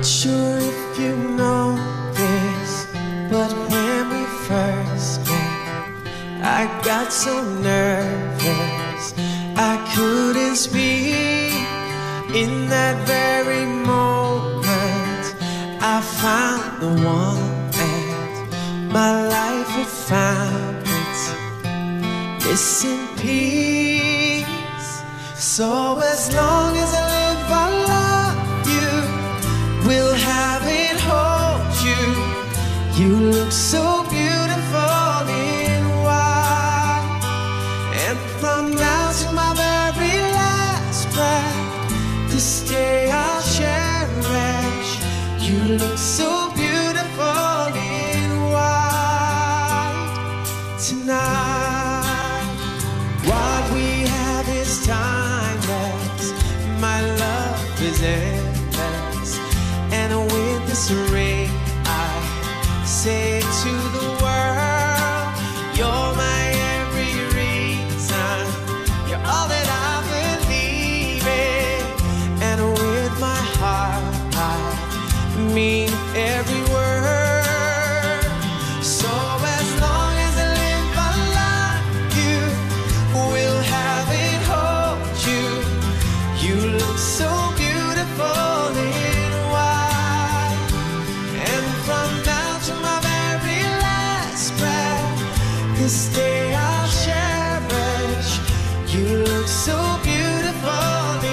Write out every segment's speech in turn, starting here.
Not sure if you know this, but when we first met, I got so nervous I couldn't speak. In that very moment I found the one, and my life had found its missing piece. So as long as I live, I love you, we'll have it hold you. You look so beautiful in white, and from now to my very last breath, this day I'll cherish. You look so beautiful in white tonight. What we have is timeless. My love is endless, and with this ring I say to the world, you're my every reason, you're all that I believe in. And with my heart I mean every word. So as long as I live, I love you, we'll have it hold you. You look so beautiful in white, and from now to my very last breath, this day I'll cherish. You look so beautiful in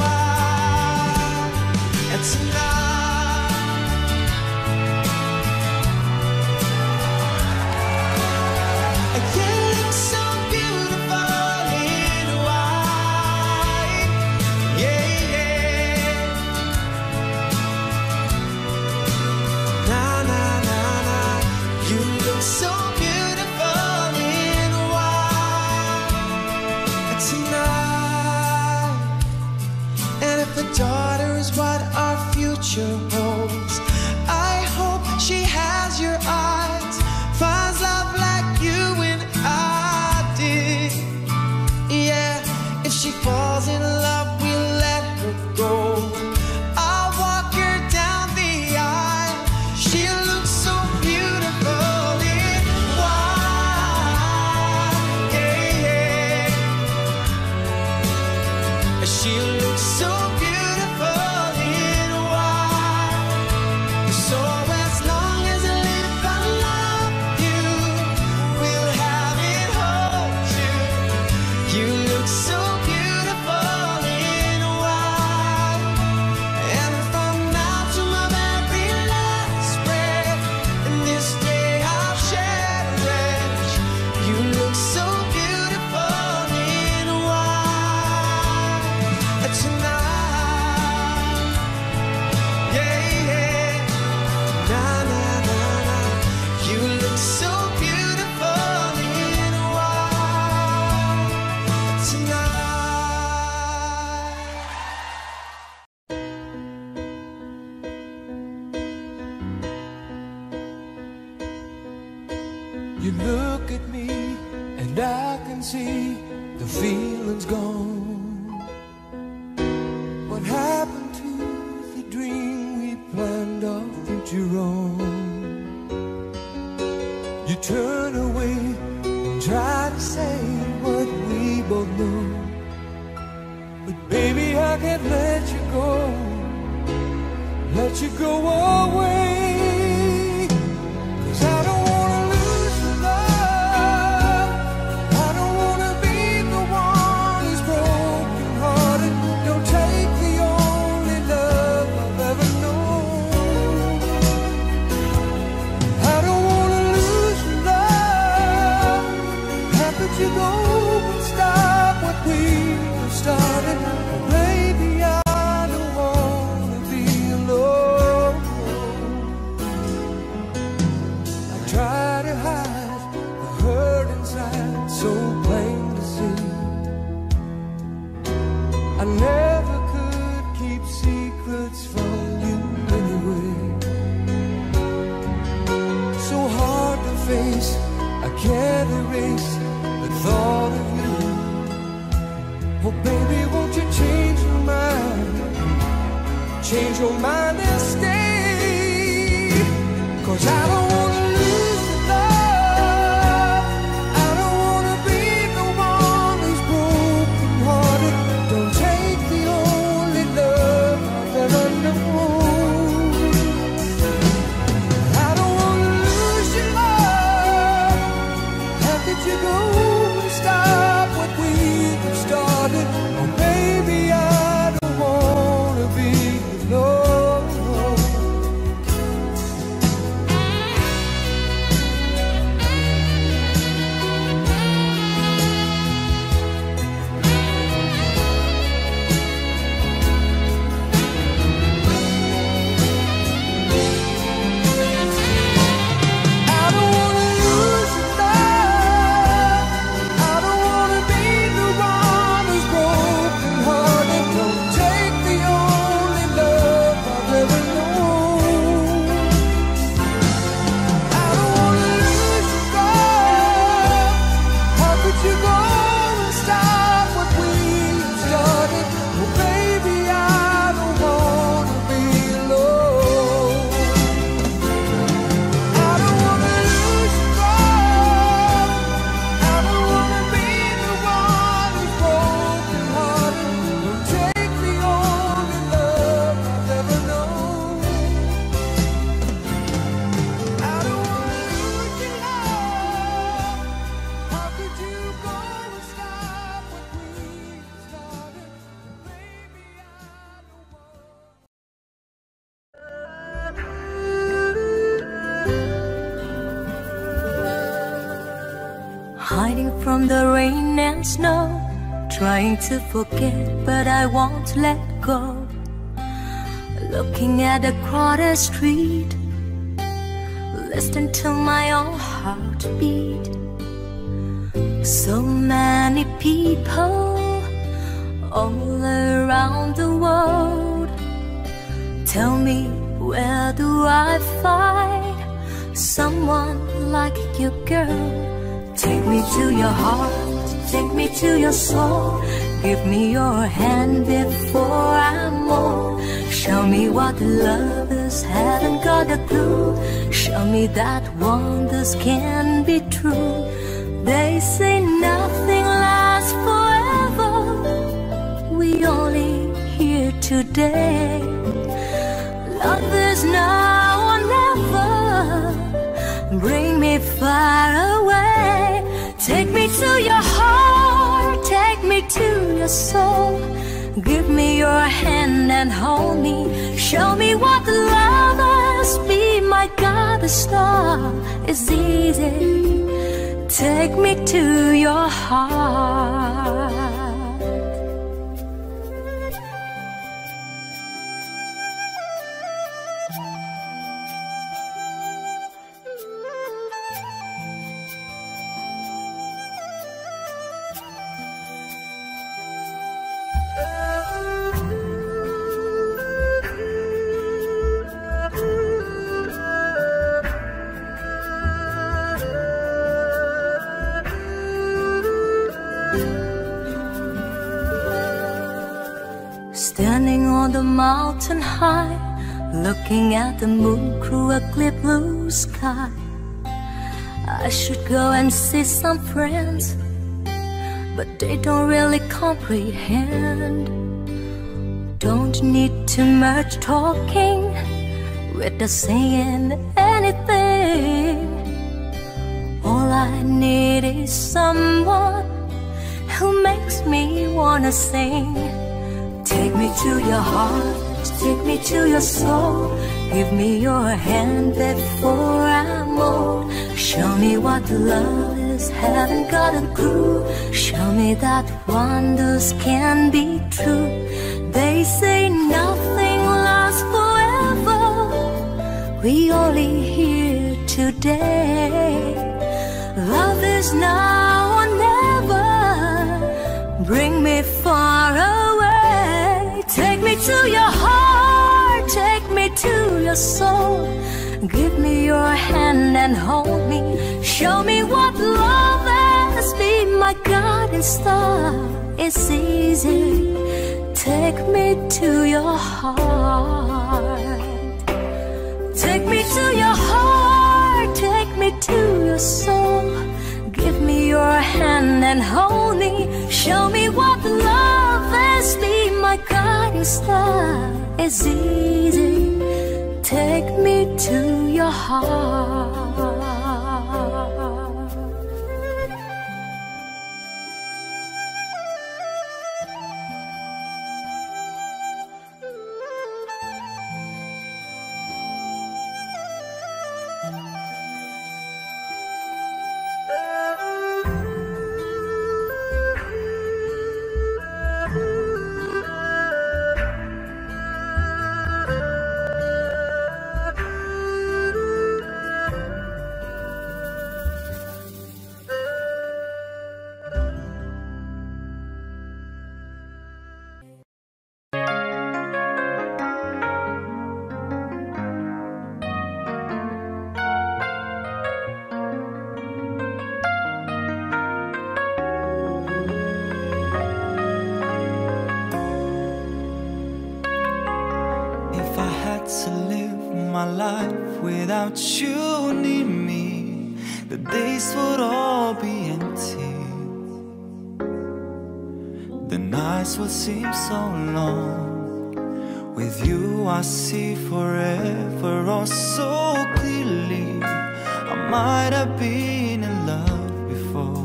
white, and tonight. You look so beautiful in white. Yeah. Na na na na, you look so beautiful in white tonight. And if the daughter is what our future holds, I hope she has your eyes, finds love like you and I did. Yeah, if she falls in love, we let her go. I'll walk her down the aisle. She looks so beautiful in white. Yeah. She looks so beautiful in white. So as long as I live, I love you. We'll have it hold you. You look so beautiful in white, and from now to my very last breath, and this day I'll cherish. You look so beautiful in white tonight. Yeah. Na na na na, you look so beautiful in white tonight. You look at me and I can see the feeling's gone. What happened to the dream we planned of future on? You turn away and try to say what we both know, but baby I can't let you go, let you go away. 'Cause I don't wanna lose your love, I don't wanna be the one who's broken hearted. Don't take the only love I've ever known. I don't wanna lose your love. How could you go and stop what we started? Oh, baby, I don't wanna be alone. I try to hide the hurt inside, so plain to see. I never could keep secrets from you anyway. So hard to face, I can't erase the thought of you. Oh baby, won't you change your mind? Change your mind this stop what we've started. Oh, baby, I don't want to be alone. I don't want to lose your love. I don't want to be the one who's broken hearted. Don't take the only love I've ever known. I don't want to lose your love. How could you go and stop what we started? Oh, baby, I don't want to be alone. I don't wanna lose your love. I don't wanna be the one who's broken hearted. Don't take the only love I've ever known. I don't wanna lose your love. How could you go and stop what we started? Baby, I don't want. Hiding from the rain and snow, trying to forget, but I won't let go. Looking at a crowded street, listen to my own heartbeat. So many people all around the world. Tell me, where do I find someone like you, girl? Take me to your heart, take me to your soul. Give me your hand before I'm old. Show me what love is, haven't got a clue. Show me that wonders can be true. They say nothing lasts forever, we only here today. Love is now or never, bring me far away. Take me to your heart, take me to your soul. Give me your hand and hold me. Show me what love is, be my guide, the star is easy. Take me to your heart. Standing on the mountain high, looking at the moon through a clear blue sky. I should go and see some friends, but they don't really comprehend. Don't need too much talking, with the saying anything. All I need is someone who makes me wanna sing. Take me to your heart, take me to your soul. Give me your hand before I'm old. Show me what love is, haven't got a clue. Show me that wonders can be true. They say nothing lasts forever, we only here today. Love is now or never, bring me far away. Take me to your heart, take me to your soul. Give me your hand and hold me. Show me what love is, be my guiding star. It's easy, take me to your heart. Take me to your heart, take me to your soul. Give me your hand and hold me. Show me what love is, be my guiding star, is easy. Take me to your heart. my life without you near me. The days would all be empty. The nights would seem so long. With you I see forever all so clearly. I might have been in love before,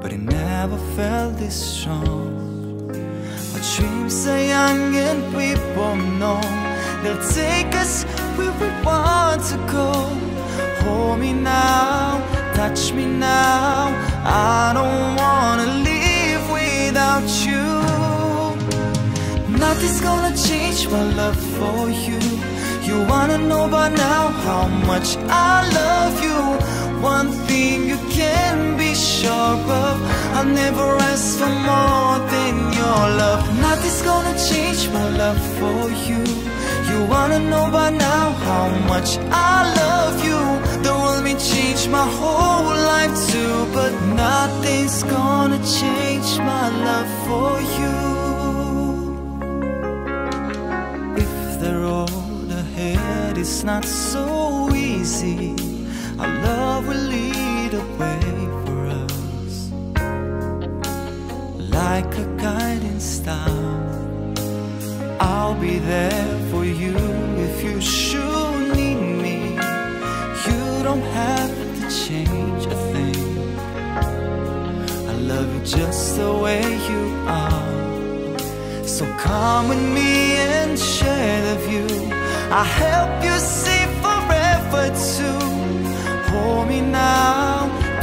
but it never felt this strong. Dreams are young and we both know they'll take us where we want to go. Hold me now, touch me now. I don't wanna live without you. Nothing's gonna change my love for you. You wanna know by now how much I love you. One thing you can be sure of, I'll never ask for more than your love. Nothing's gonna change my love for you. You wanna know by now how much I love you. The world may change my whole life too, but nothing's gonna change my love for you. If the road ahead is not so easy, our love will lead a way for us, like a guiding star. I'll be there for you if you should need me. You don't have to change a thing. I love you just the way you are. So come with me and share the view. I'll help you see forever too. Hold me now,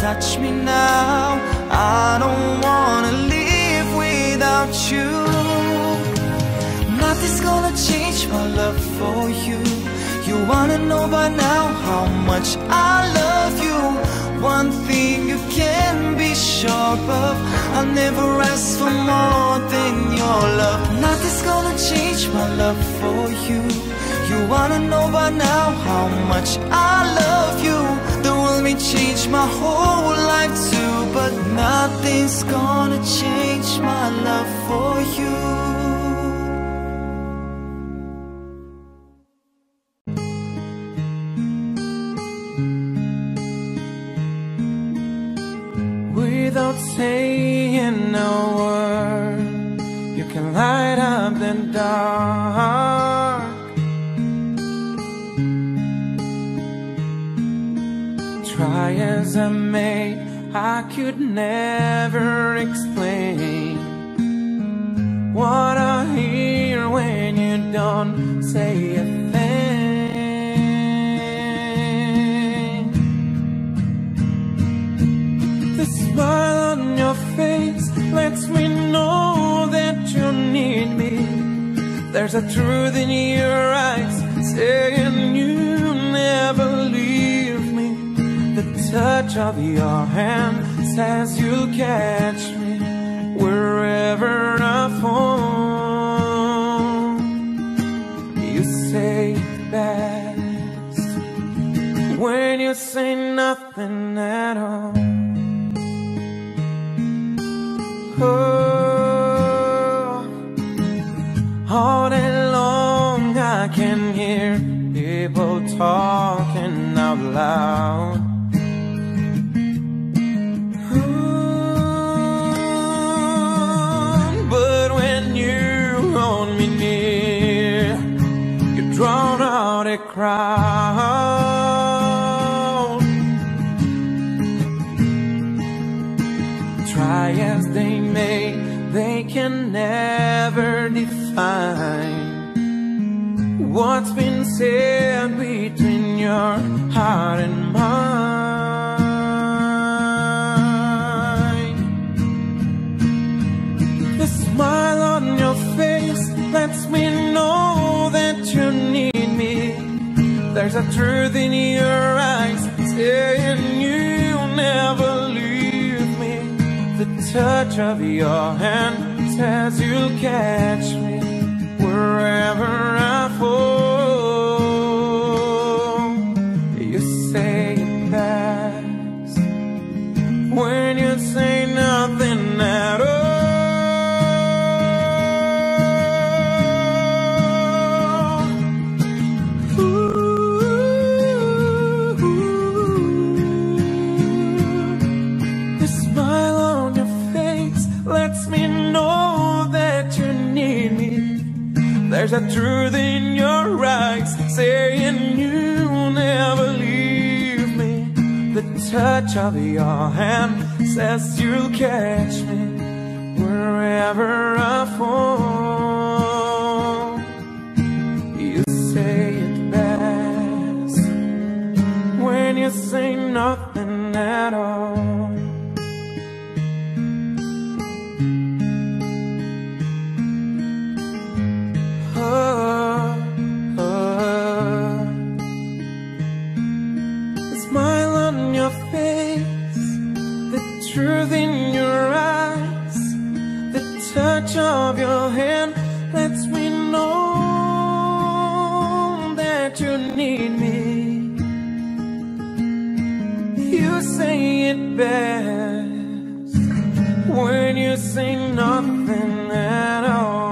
touch me now. I don't wanna live without you. Nothing's gonna change my love for you. You wanna know by now how much I love you. One thing you can be sure of, I'll never ask for more than your love. Nothing's gonna change my love for you. You wanna know by now how much I love you. The world may change my whole life too, but nothing's gonna change my love for you. Without saying a word, you can light up the dark. Try as I may, I could never explain what I hear when you don't say a thing. The smile on your face lets me know that you need me. There's a truth in your eyes saying you never leave. The touch of your hand says you'll catch me wherever I fall. You say best when you say nothing at all. Oh, all day long I can hear people talking out loud. Drown out a crowd. Try as they may, they can never define what's been said between your heart and mine. The smile on your face lets me know you need me. There's a truth in your eyes saying you'll never leave me. The touch of your hand says you'll catch me wherever I fall. You say it best when you say nothing at all. There's a truth in your eyes saying you'll never leave me. The touch of your hand says you'll catch me wherever I fall. You say it best when you say nothing at all. Truth in your eyes, the touch of your hand lets me know that you need me. You say it best when you say nothing at all.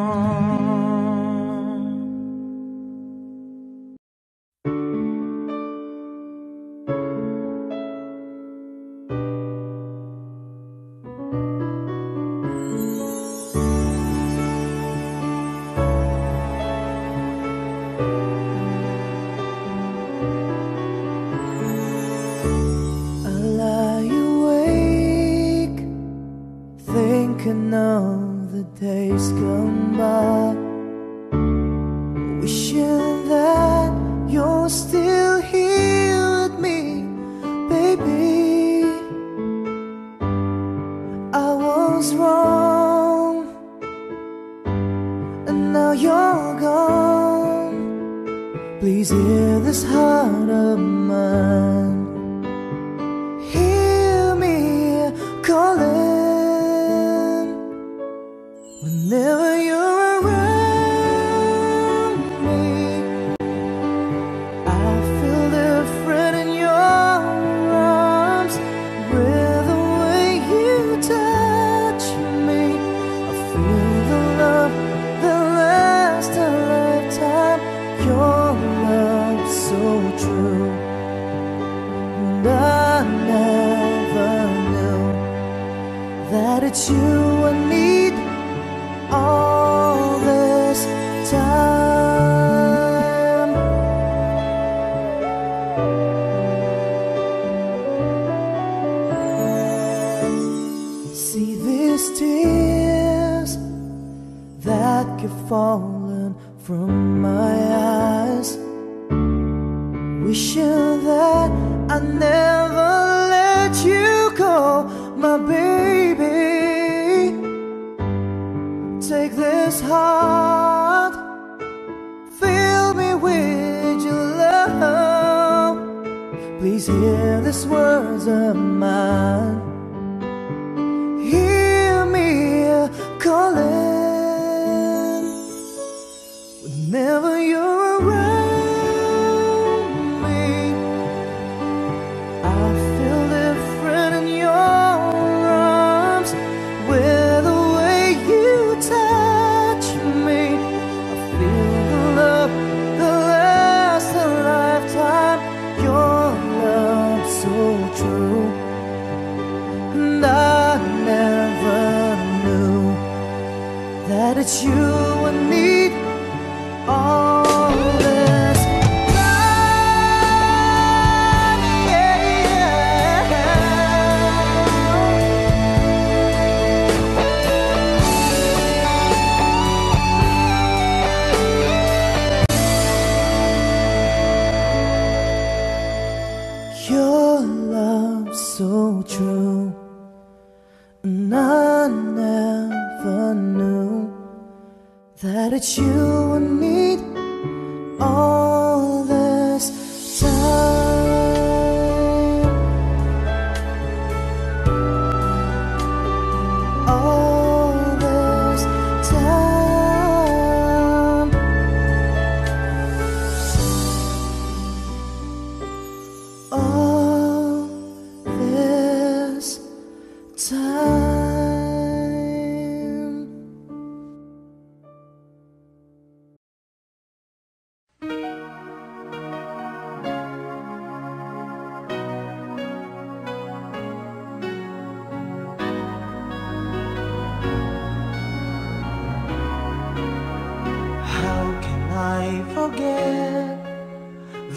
forget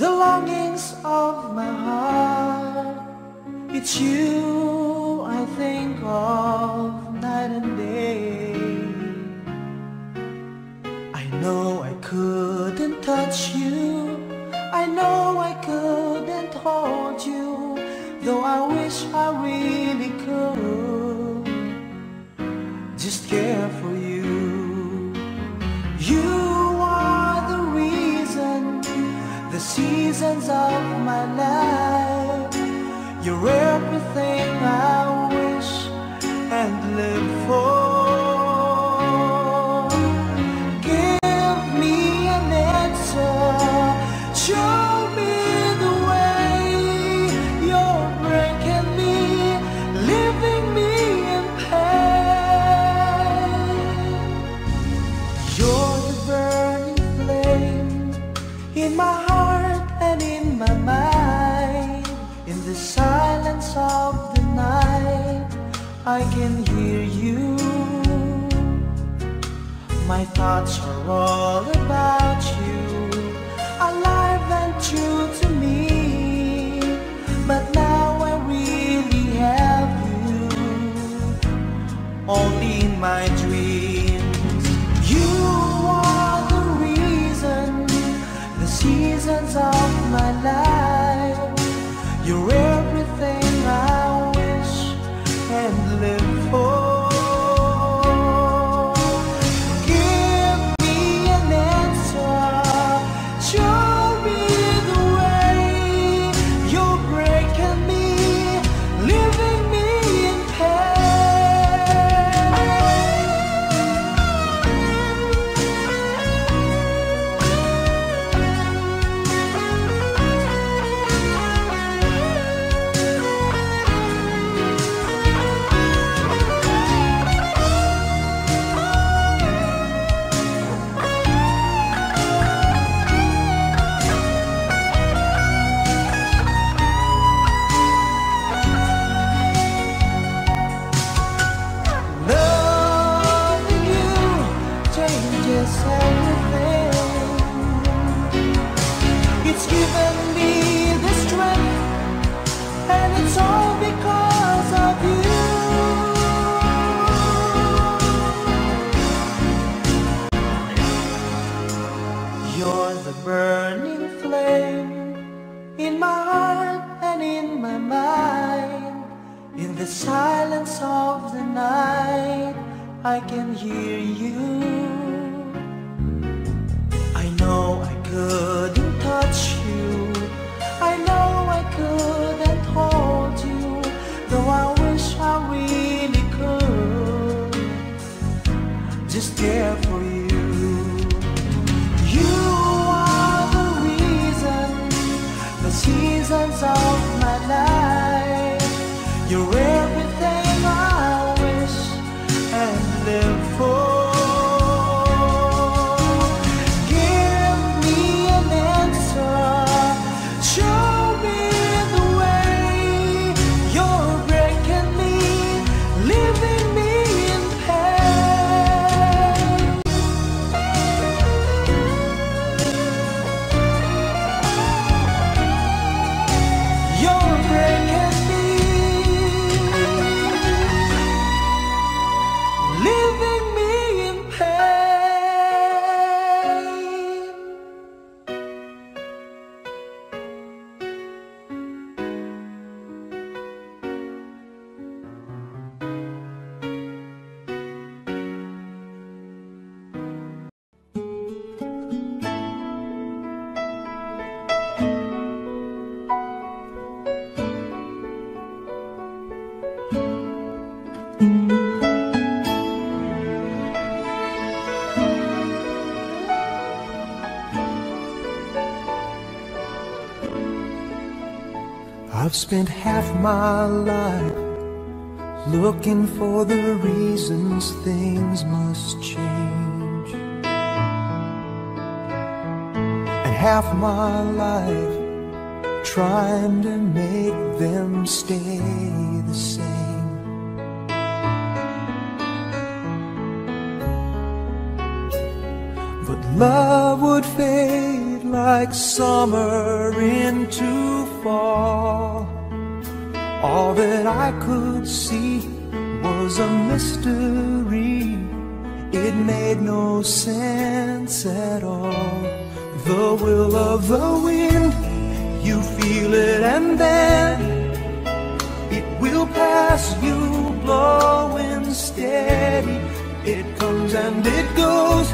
the longings of my heart. It's you I think of night and day. I know I couldn't touch you, I know I couldn't hold you, though I wish I really could just care for you. You are the reason, the seasons of my life. You're everything I wish and live for. Give me an answer, show me the way. You're breaking me, leaving me in pain. You're the burning flame in my heart and in my mind. In the silence of the night, I can hear you. My thoughts are all about you, alive and true to me. But now I really have you only in my dreams. You are the reason, the seasons of my life. You're everything I wish and live for. I've spent half my life looking for the reasons things must change, and half my life trying to make them stay the same. But love would fade like summer into fall. All that I could see was a mystery. It made no sense at all. The will of the wind, you feel it and then it will pass you, blowing steady. It comes and it goes,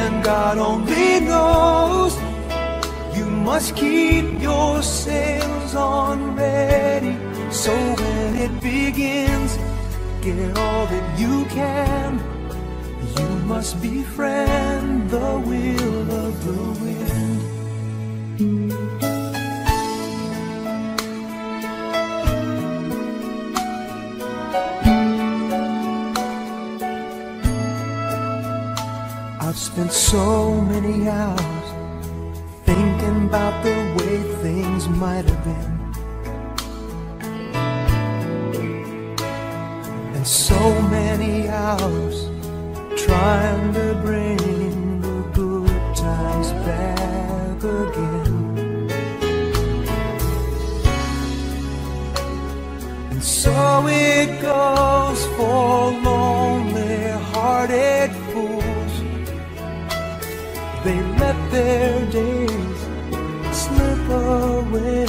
and God only knows. You must keep your sails on ready, so when it begins, get all that you can. You must befriend the will of the wind. I've spent so many hours thinking about the way things might have been, and so many hours trying to bring the good times back again. And so it goes for lonely-hearted fools. They let their days slip away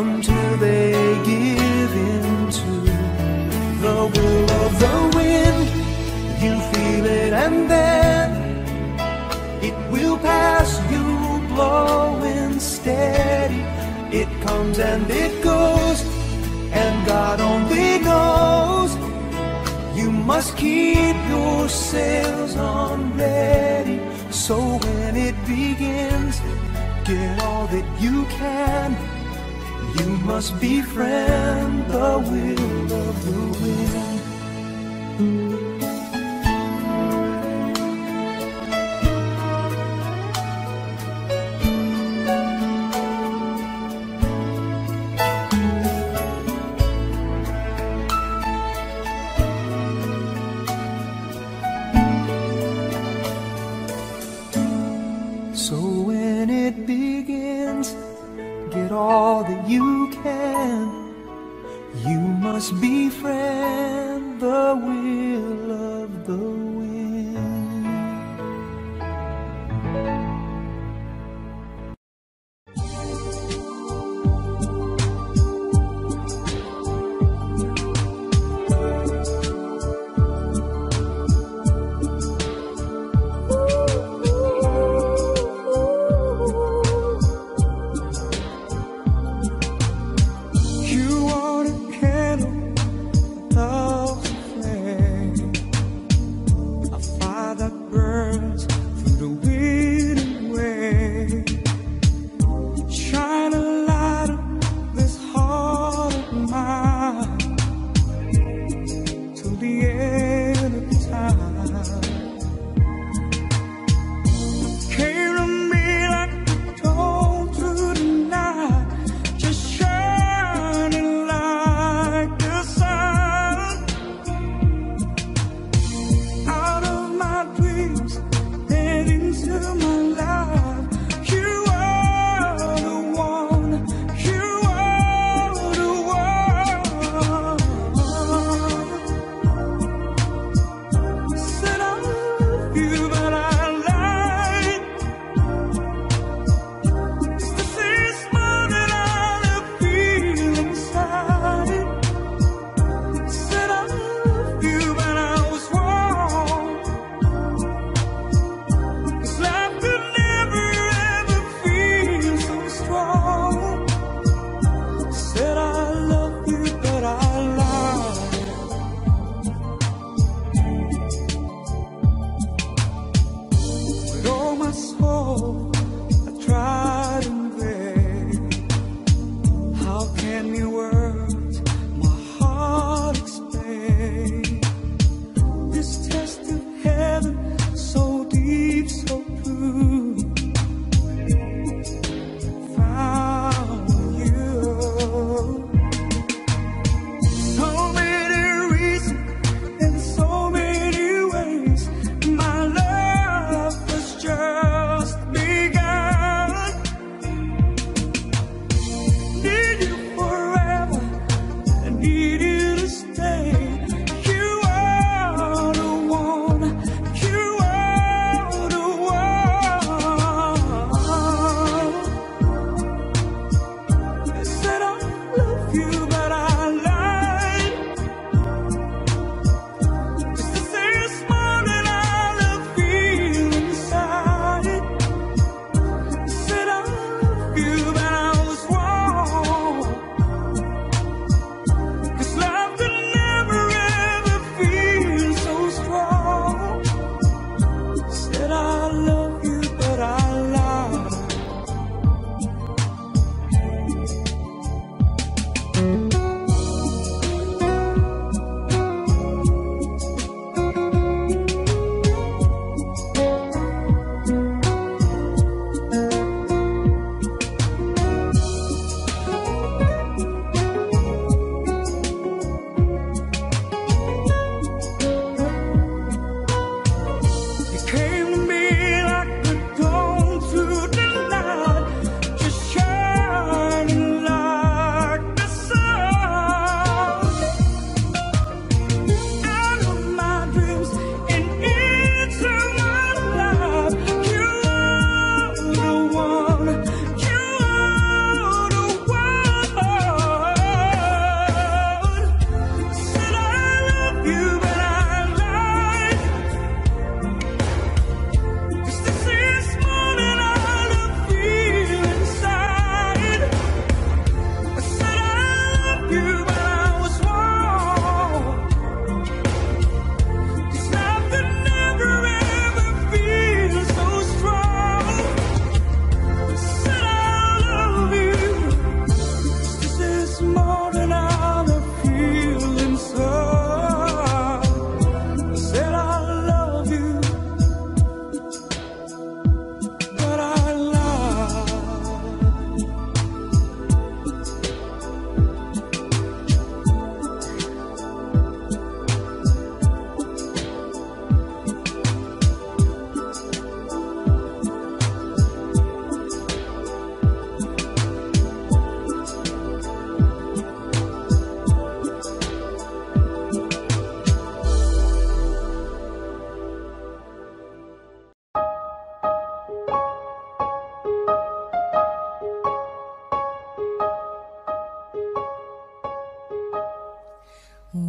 until they give in to the will of the wind. You feel it and then it will pass you, blowing steady. It comes and it goes, and God only knows. You must keep your sails on ready, so when it begins, get all that you can. You must befriend the will of the wind. Befriend the will of the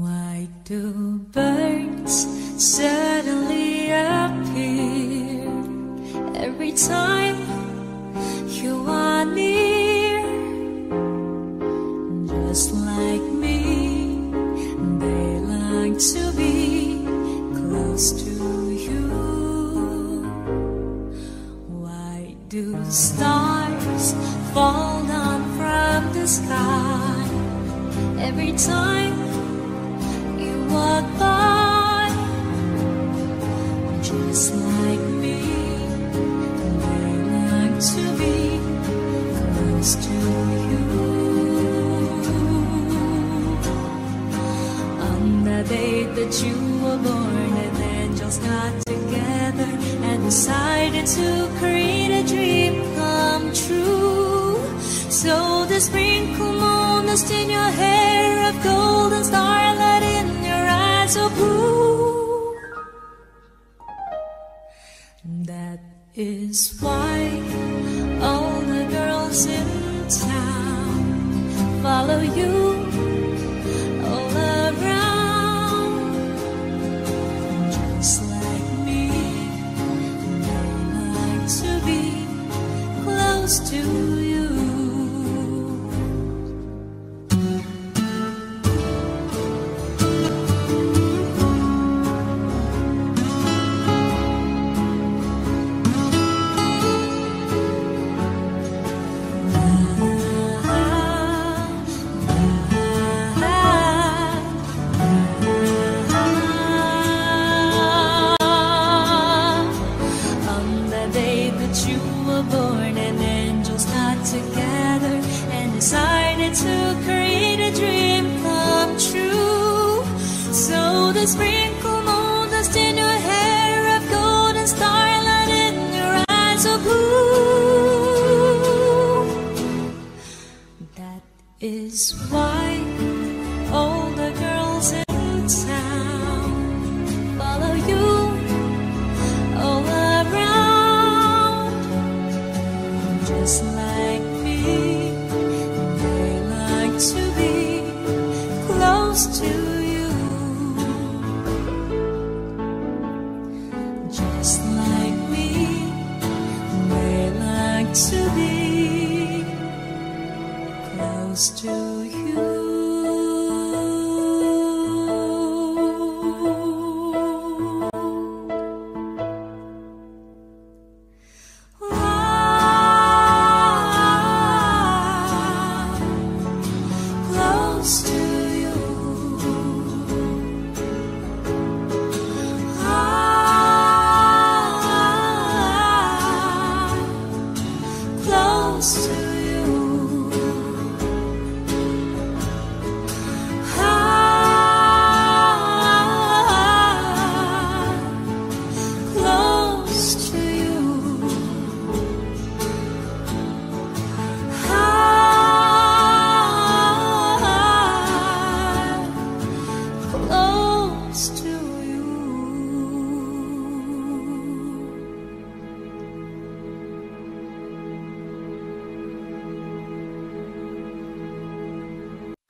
Why do birds suddenly appear every time you are near? Just like me, they long to be close to you. Why do stars fall down from the sky every time walk by? Just like me, they like to be close to you. On the day that you were born, and angels got together and decided to create a dream come true. So the sprinkle moon dust in your hair, of golden starlight in so blue. That is why all the girls in town follow you all around. Just like me, they like to be close to you. Is why all the girls in town follow you all around. Just like me, they like to be close to you. Just like me, they like to be to you.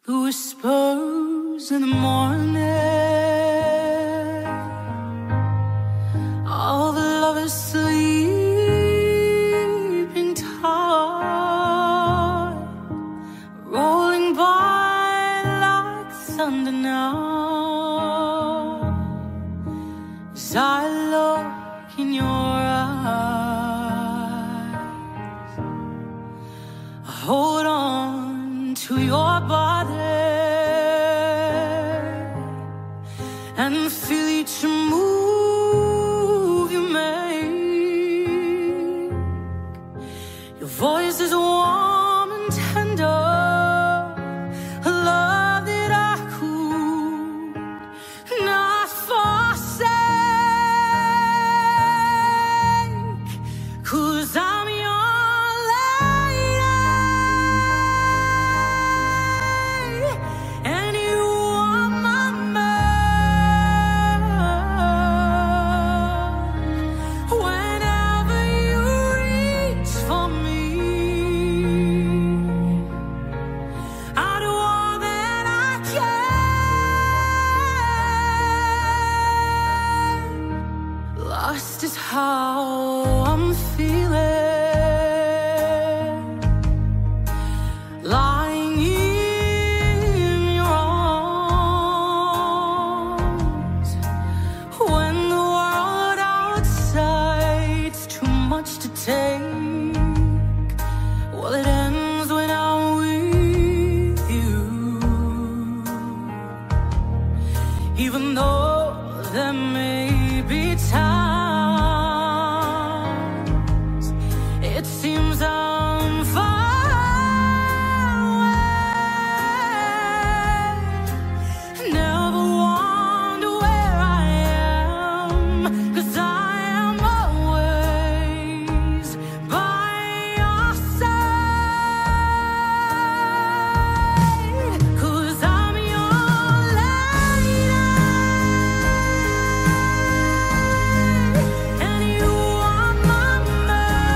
Whispers in the morning, all the lovers sleep in time, rolling by like thunder now. As I look in your eyes, I hold on to your body and feel each move you make. Your voice is warm and tender, a love that I could not forsake. 'Cause I'm your lady, and you. how I'm feeling, lying in your arms. When the world outside's too much to take, well, it ends when I'm with you. Even though there may be time, it seems I'm far away. Never wonder where I am, 'cause I am always by your side. 'Cause I'm your lady, and you are my man.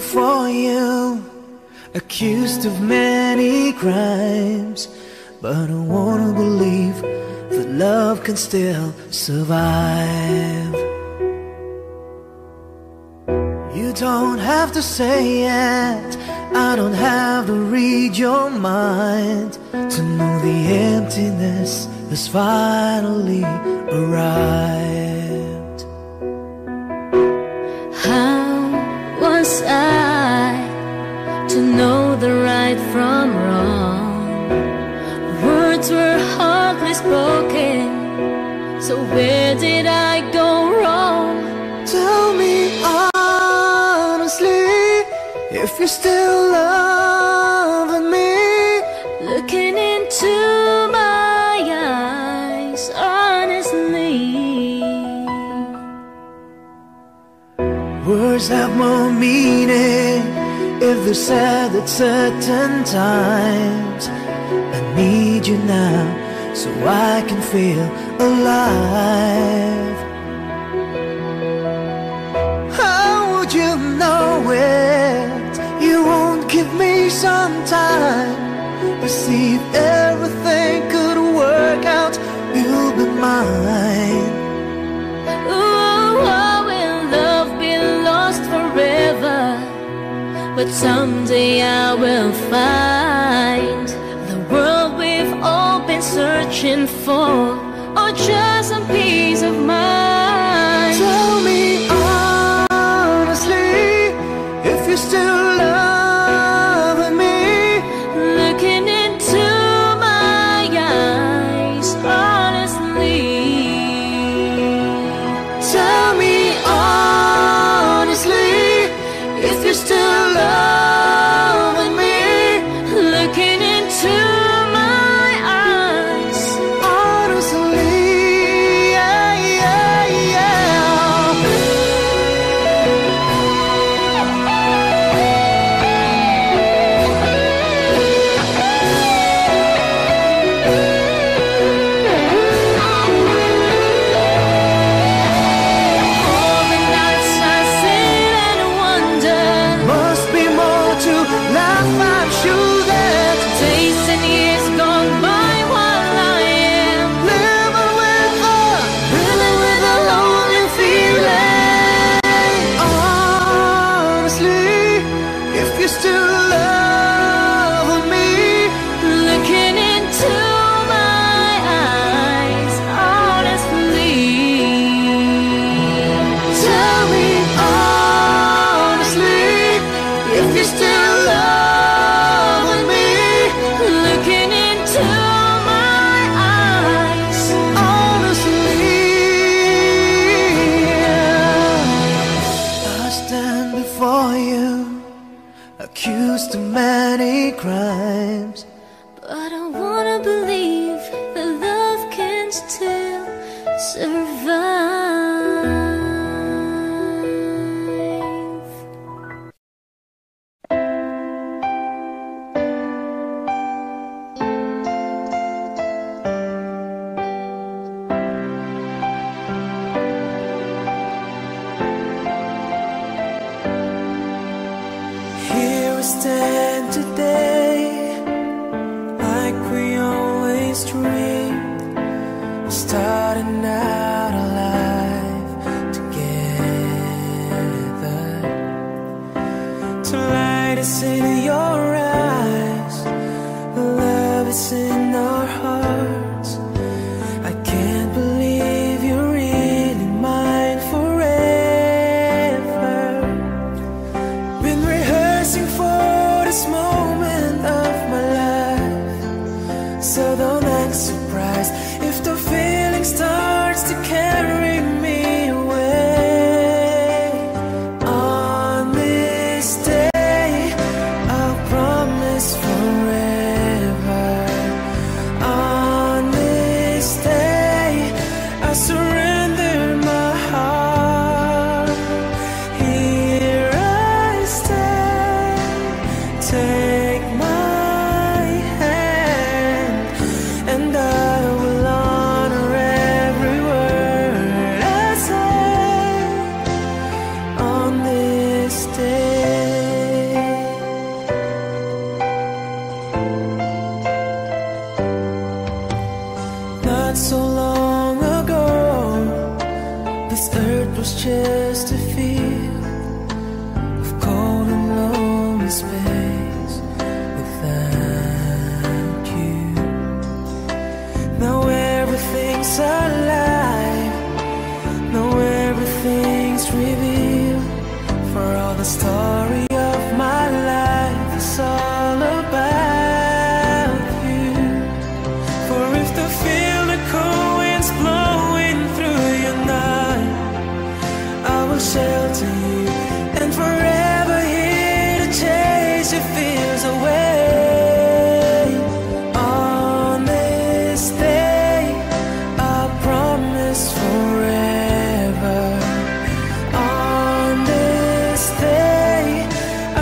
Before you, accused of many crimes, but I wanna believe that love can still survive. You don't have to say it, I don't have to read your mind to know the emptiness has finally arrived. I to know the right from wrong. Words were hardly spoken, so where did I go wrong? Tell me honestly if you're still loving me. Looking into my eyes honestly, words have more meaning if they're said at certain times. I need you now so I can feel alive. How would you know it? You won't give me sometime, but see if everything could work out, you'll be mine. Ooh, oh, in love be lost forever, but someday I will find the world we've all been searching for, or just some peace of mind. Tell me honestly if you still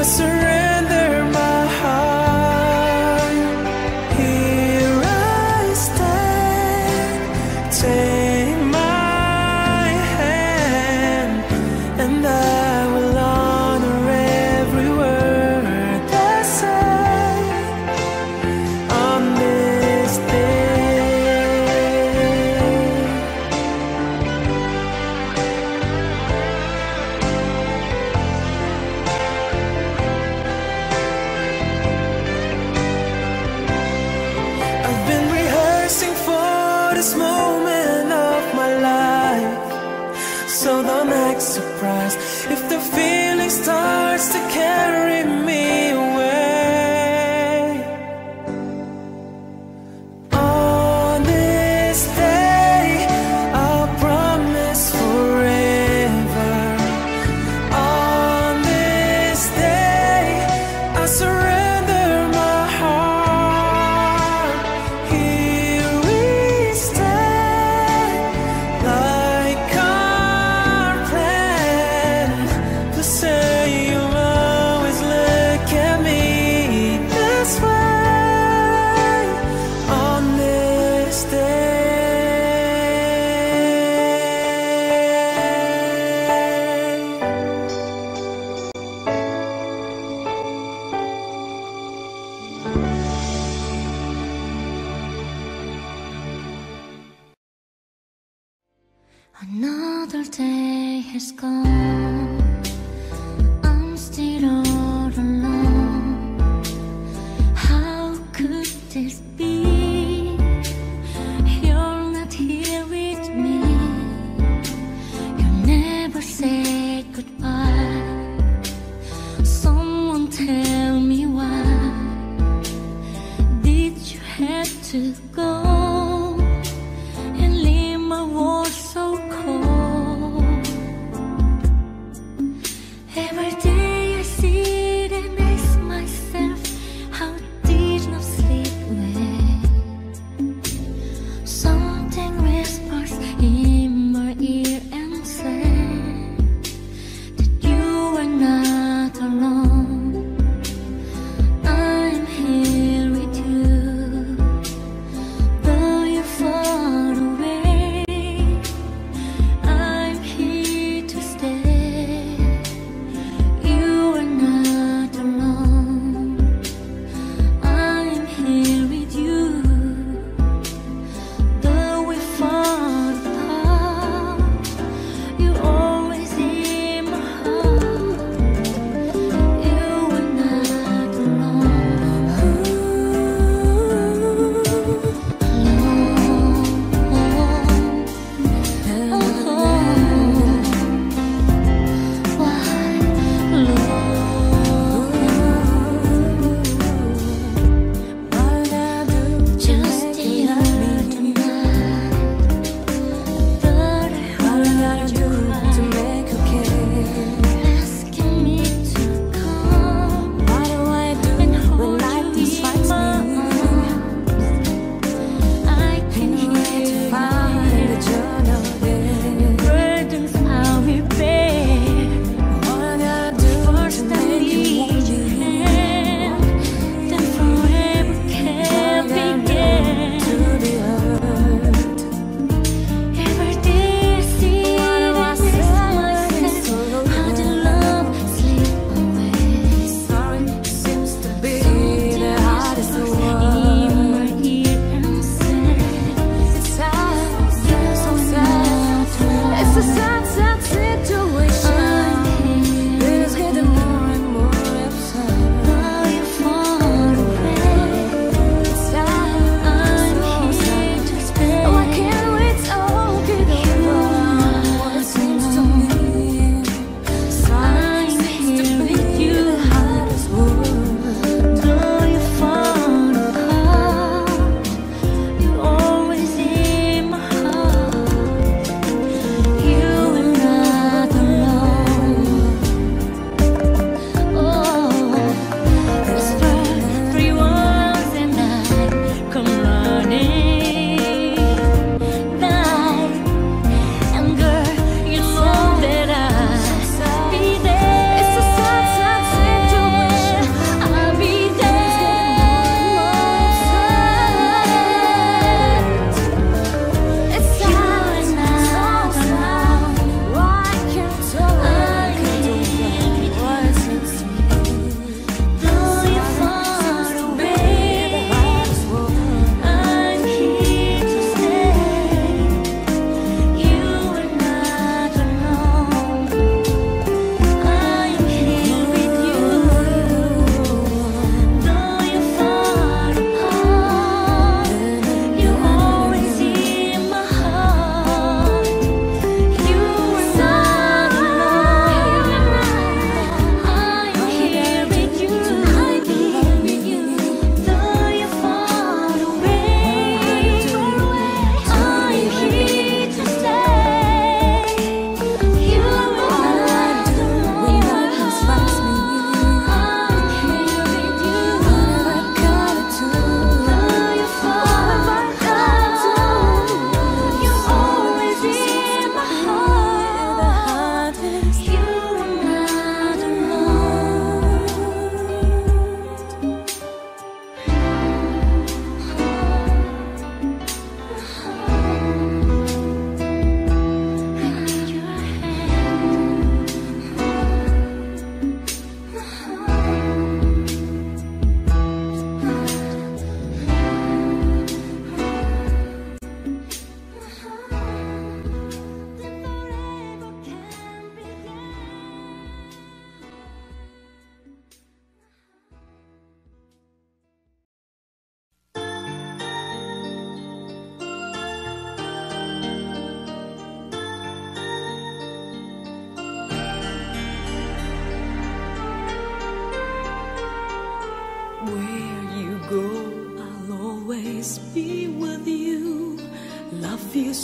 surrender my heart. to go and leave my world so cold. Every day I sit and ask myself, how did not sleep well? Something whispers in my ear and says that you are not alone.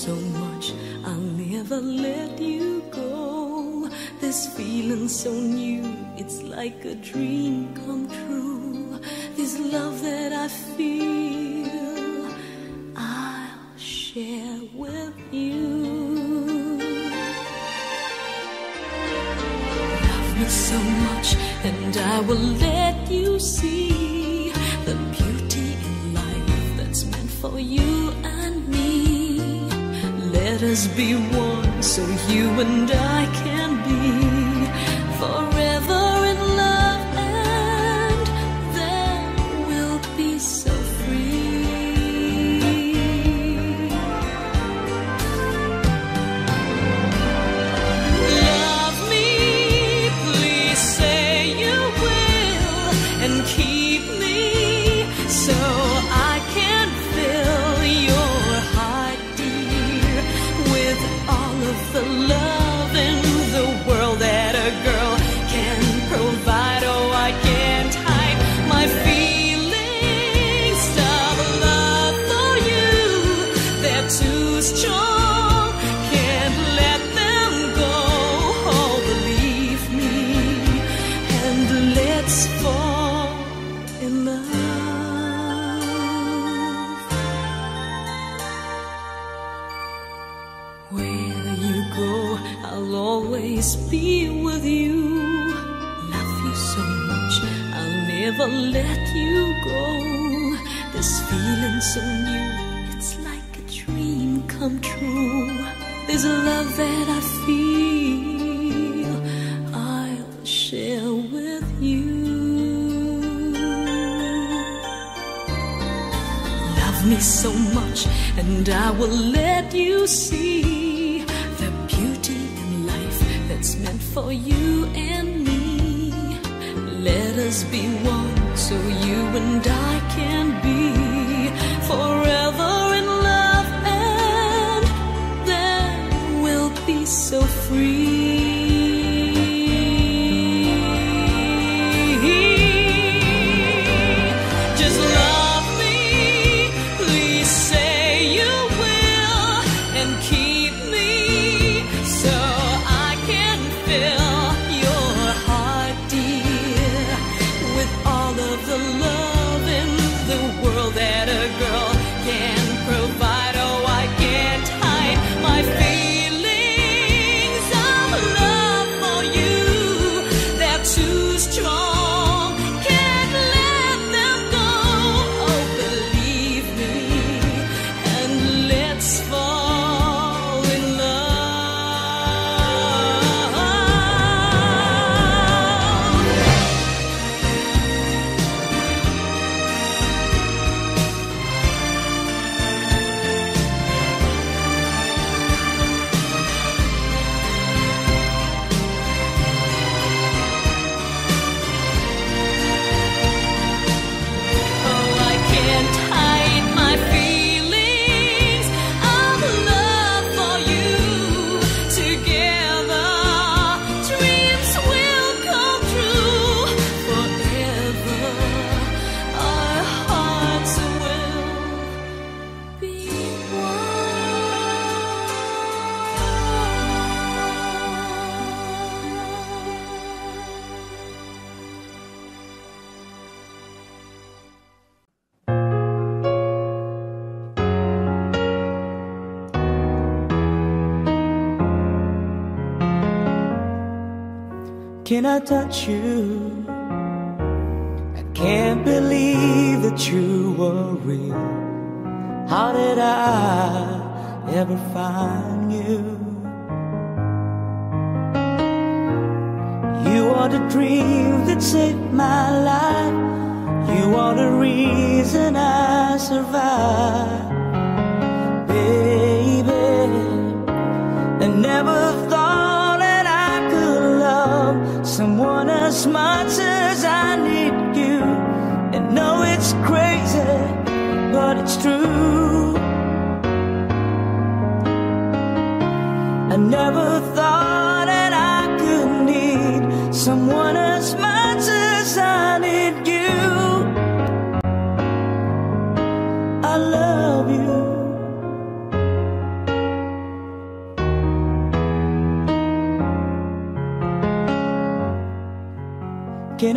so much, I'll never let you go. This feeling so new, it's like a dream come true. This love that I feel, I'll share with you. Love me so much, and I will let you see the beauty in life that's meant for you and me. Let us be one, so you and I can be forever in love, and then we'll be so free. Love me, please say you will, and keep me so I can feel your heart, dear, with all of the love in the world that a girl can provide. Oh, I can't hide my feelings of love for you. They're too strong, can't let them go. Oh, believe me, and let's fall in love. Where you go, I'll always be with you. Love you so much, I'll never let you go. This feeling so new, it's like a dream come true. There's a love that I feel, I'll share with you. Love me so much, and I will let you see the beauty in life that's meant for you and me. Let us be one, so you and I can be forever in love, and then we'll be so free. Just love me, please say you will, and keep me so I can fill your heart, dear, with all of the love in the world that a girl can provide. Oh, I can't hide my feelings of love for you. They're too strong, can't let them go. Oh, believe me, and let's fall in love. Oh, I can't hide my feelings of love for you. Together, dreams will come true. Forever, our hearts will be one. Can I touch you? I can't believe that you were real. How did I ever find you? You are the dream that saved my life. You are the reason I survived. Baby, I never thought someone as much as I need you. And know it's crazy, but it's true. I never thought that I could need someone as much as I need you. I love you. can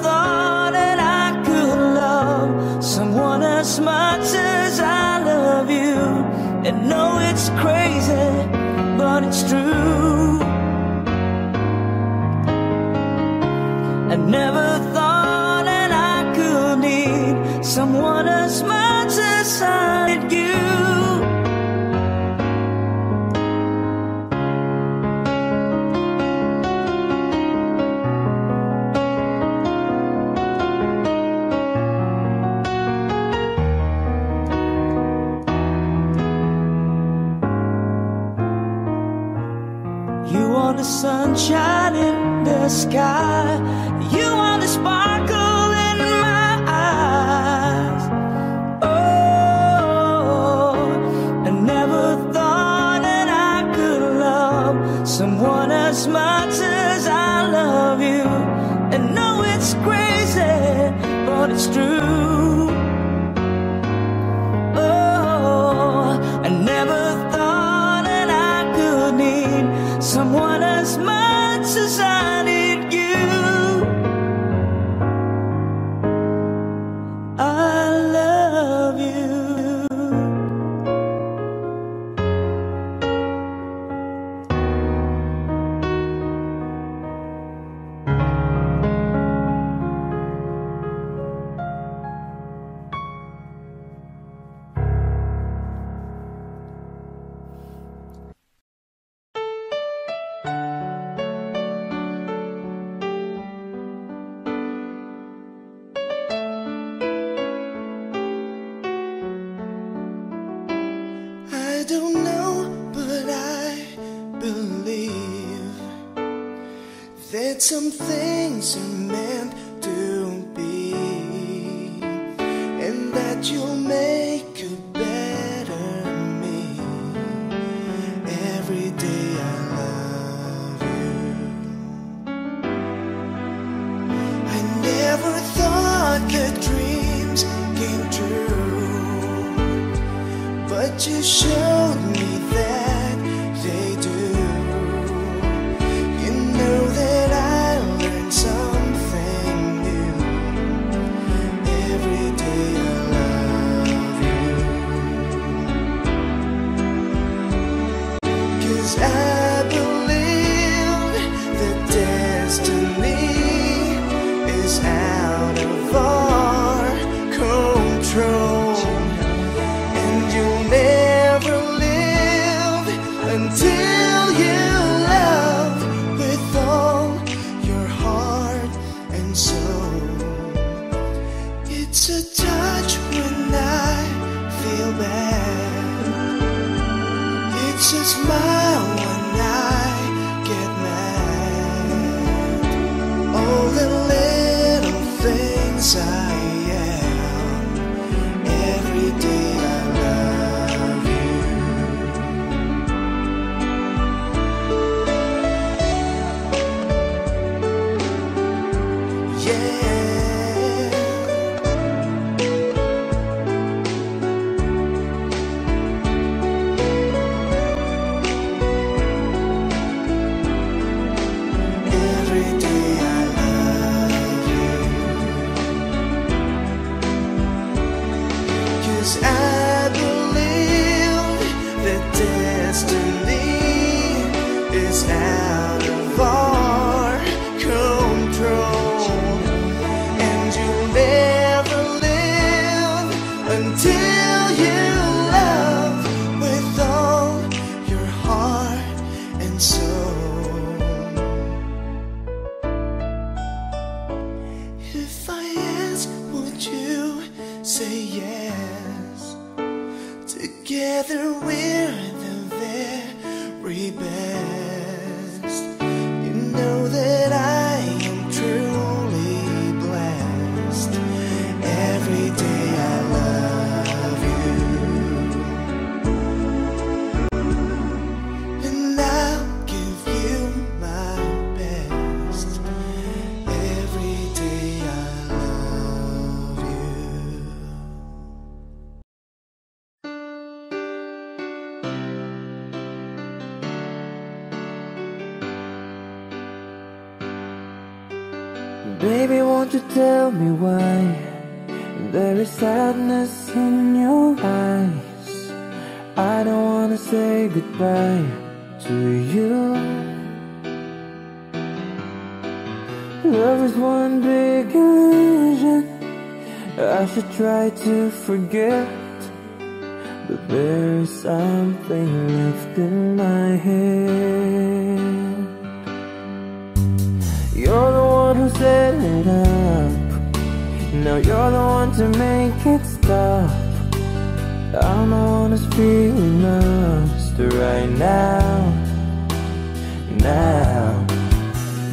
thought that I could love someone as much as I love you. And no, it's crazy, but it's true. I never thought that I could need someone as much as I did you. The sunshine in the sky, you are the sparkle in my eyes. Oh, I never thought that I could love someone as much as I love you. And no, it's crazy, but it's true. Oh, I never thought that I could need someone as much as I need you. I love you. Some things are meant to be, and that you'll make a better me. Every day I love you. I never thought that dreams came true, but you showed me that. Every day Baby, won't you tell me why there is sadness in your eyes? I don't wanna say goodbye to you. Love is one big illusion. I should try to forget, but there is something left in my head. You're the one who set it up. Now you're the one to make it stop. I'm honest, feeling lost right now.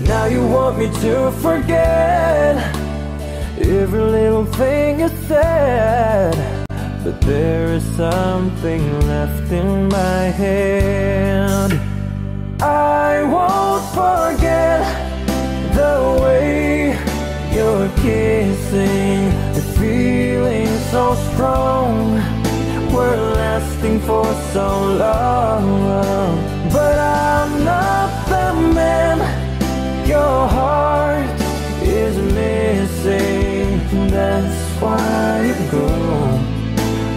Now you want me to forget every little thing you said, but there is something left in my head. I won't forget the way you're kissing, the feeling so strong, we're lasting for so long. But I'm not the man your heart is missing. That's why you go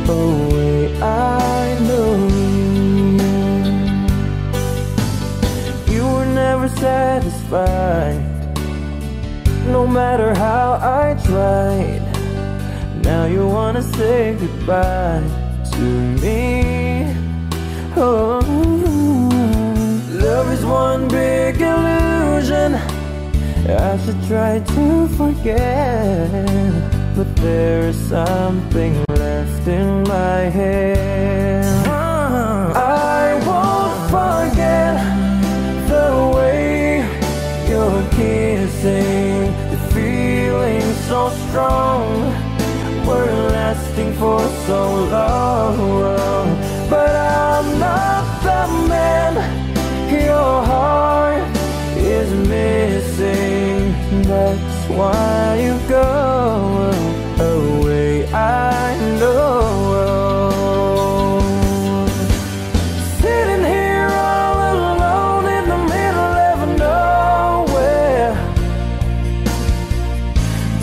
away. I know you were never satisfied, no matter how I tried. Now you wanna say goodbye to me. Oh, love is one big illusion. I should try to forget, but there is something left in my head. I won't forget the way you're kissing, so strong, we're lasting for so long. But I'm not the man your heart is missing. That's why you go away. I know. Sitting here all alone in the middle of nowhere,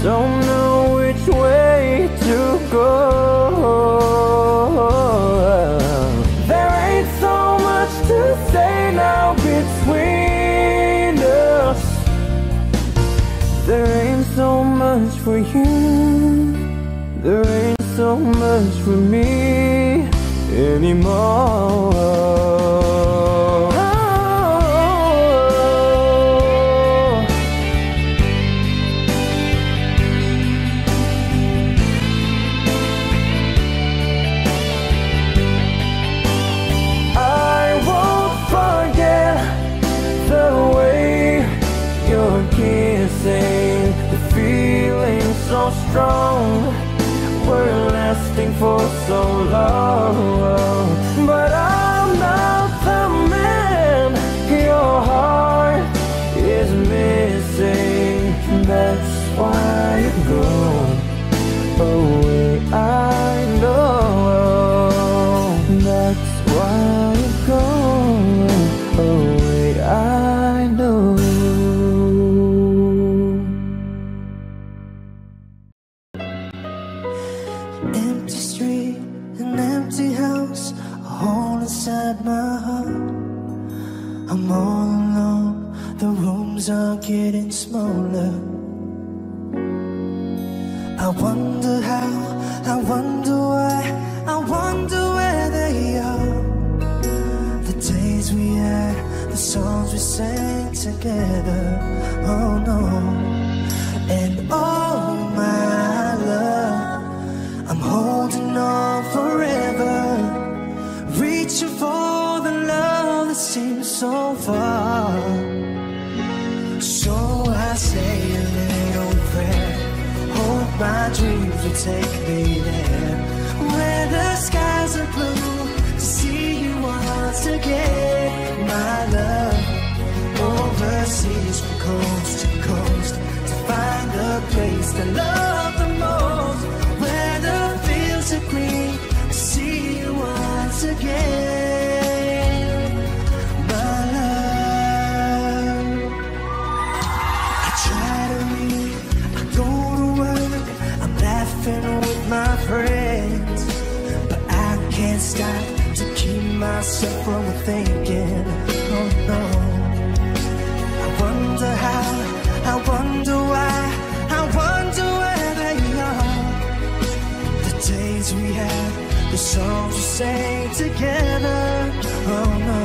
don't know which way to go. There ain't so much to say now between us. There ain't so much for you, there ain't so much for me anymore. Strong, we're lasting for so long. But I'm not the man your heart is missing. That's why you go away. I know. That's why you go away. I know. My heart, I'm all alone, the rooms are getting smaller. I wonder how, I wonder why, I wonder where they are. The days we had, the songs we sang together, oh no. And all my love, I'm holding on forever, reaching for the love that seems so far. So I say a little prayer, hope my dreams will take me there, where the skies are blue, to see you once again. My love, overseas from coast to coast, to find the place to love the most, where the fields are green, to see you once again, my love. I try to read my friends, but I can't stop to keep myself from thinking, oh no. I wonder how, I wonder why, I wonder where they are. The days we had, the songs we sang together, oh no.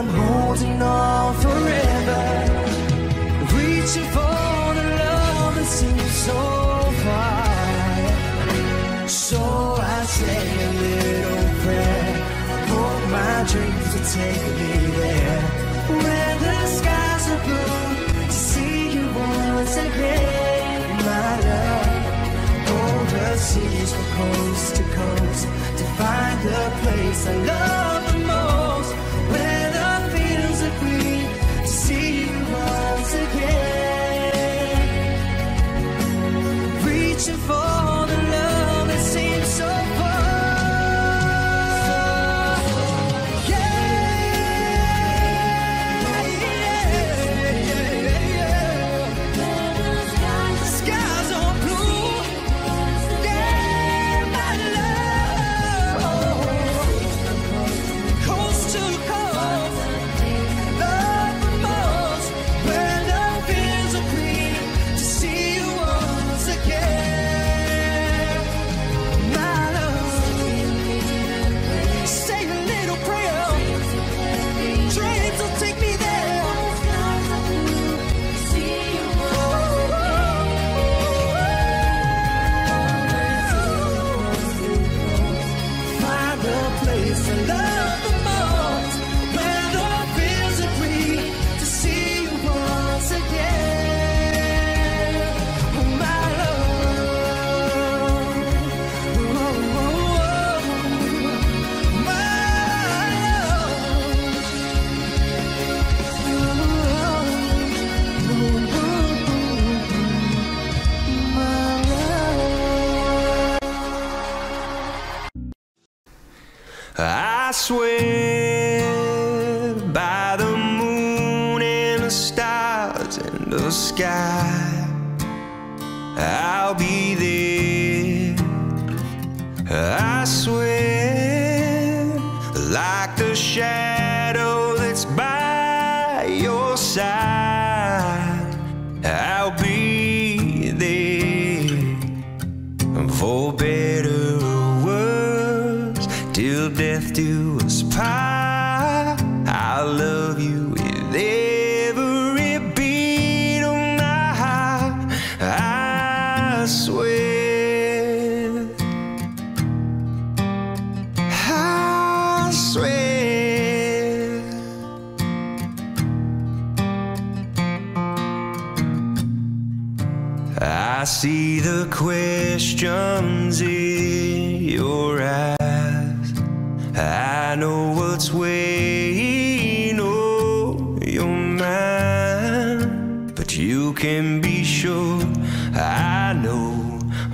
I'm holding on forever, reaching for the love that seems so far. So I say a little prayer for my dreams to take me there, where the skies are blue, to see you once again, my love. Overseas from coast to coast, to find the place I love the most, where to see you once again, reaching for the love that seems so far. Yeah, yeah, yeah, yeah. Skies are blue, yeah, my love. Coast to coast. I swear by the moon and the stars and the sky, I'll be there. I swear, like the shadow that's by your side, I'll be there for better. Till death do us part, I'll love you with every beat of my heart, I swear. I swear. I see the questions in your eyes, I know what's weighing on your mind, but you can be sure I know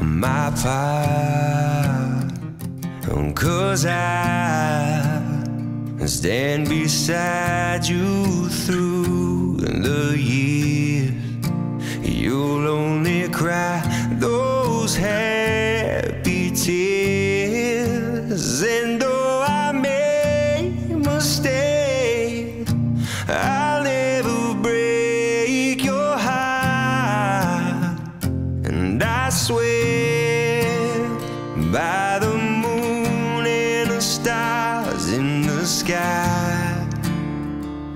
my part, 'cause I stand beside you through the years. You'll only cry those happy tears, and those I'll never break your heart. And I swear by the moon and the stars in the sky,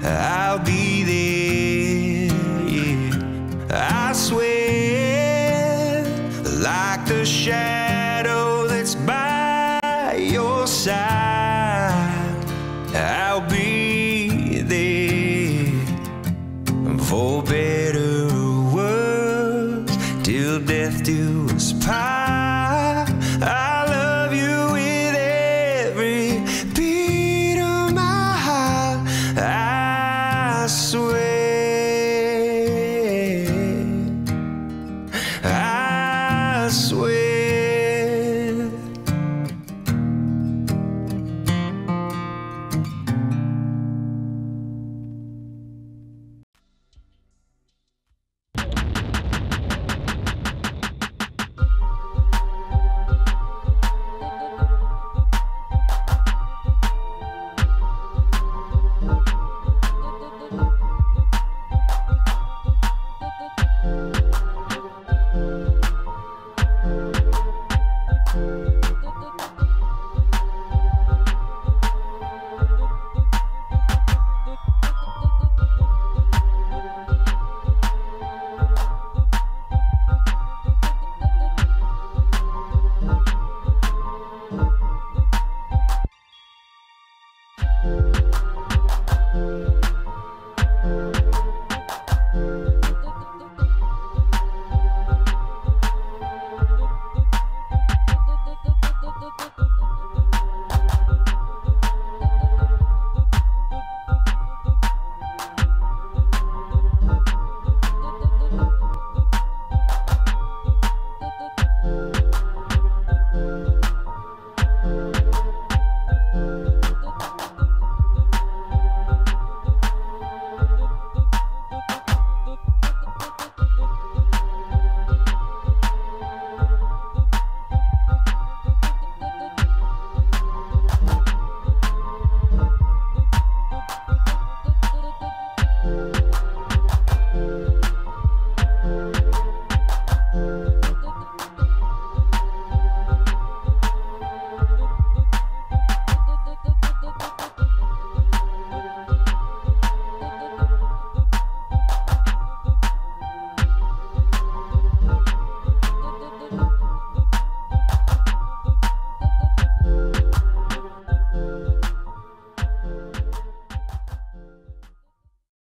I'll be there, yeah. I swear, like the shadow that's by your side, I'll be for better words, till death do us part.